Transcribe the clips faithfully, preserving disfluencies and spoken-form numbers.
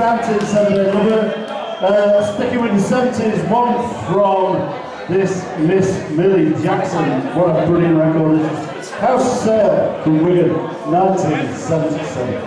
Atlantis and another uh, sticking with the seventies, one from this Miss Millie Jackson. What a brilliant record it is. House Sale from Wigan, nineteen seventy-seven.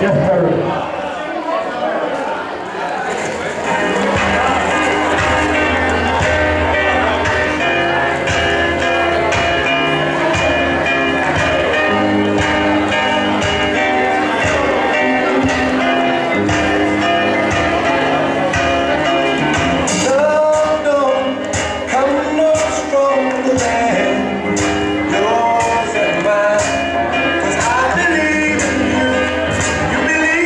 Jeff Perry. You believe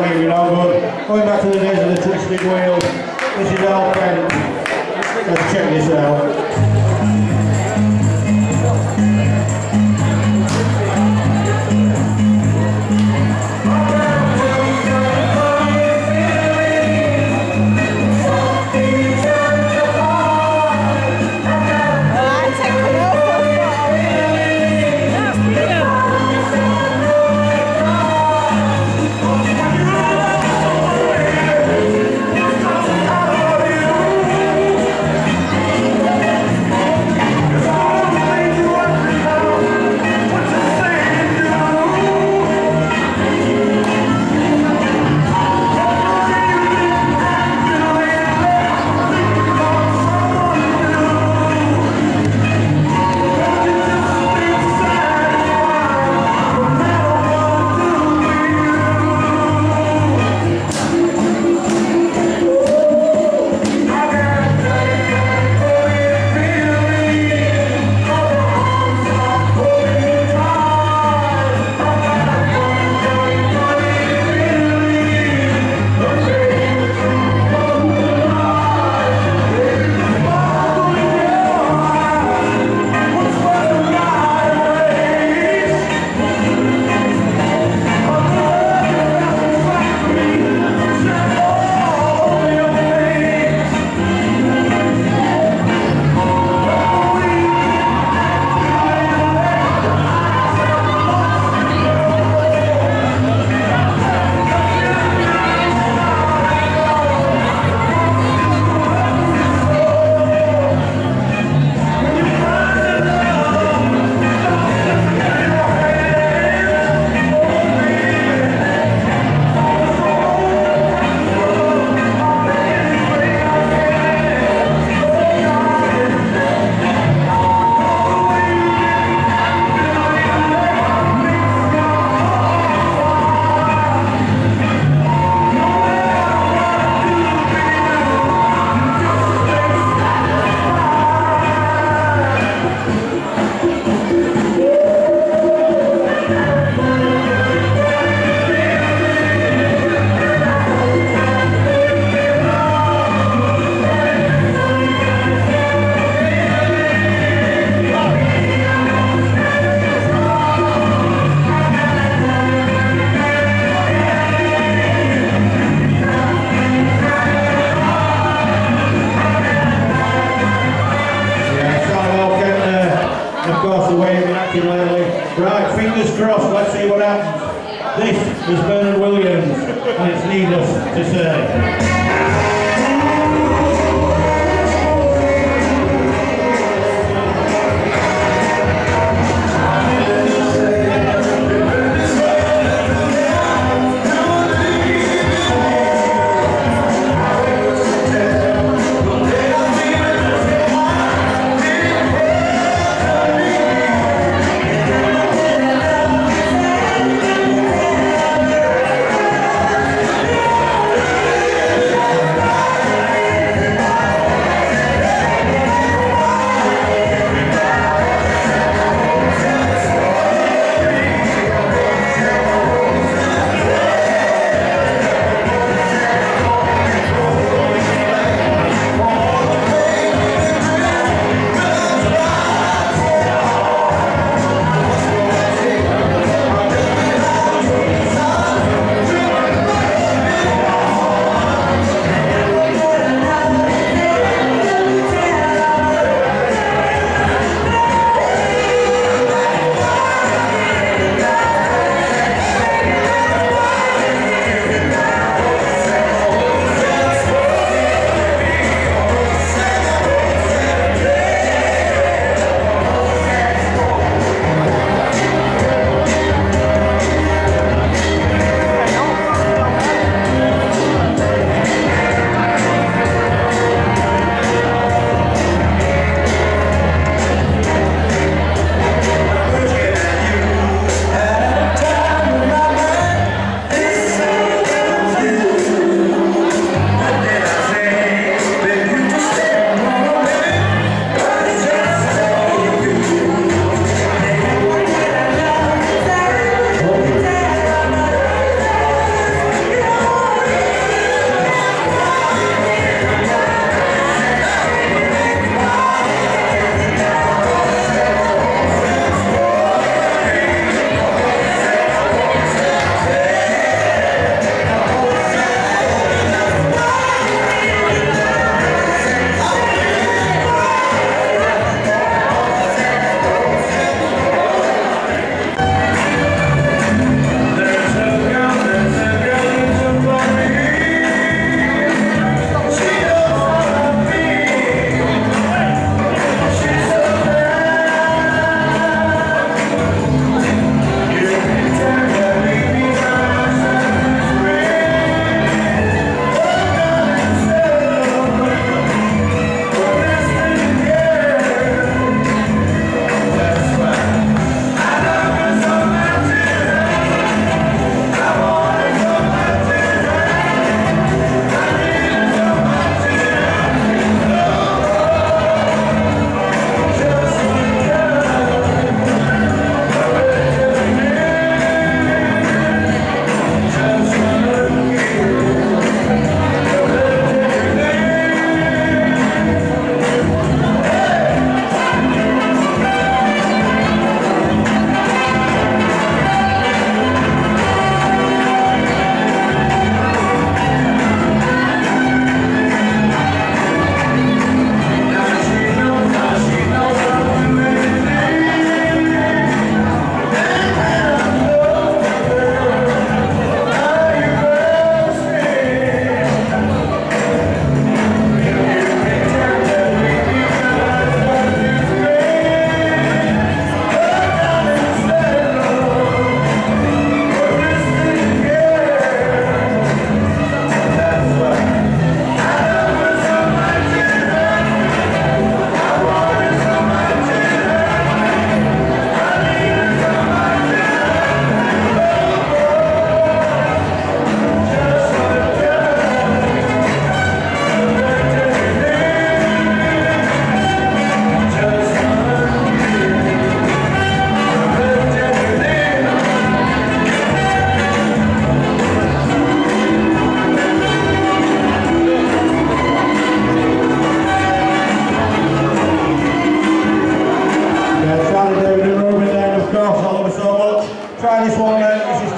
not really no good. Going back to the days of the twisted wheels, this is our friend. Let's check this out.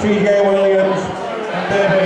G J Williams and David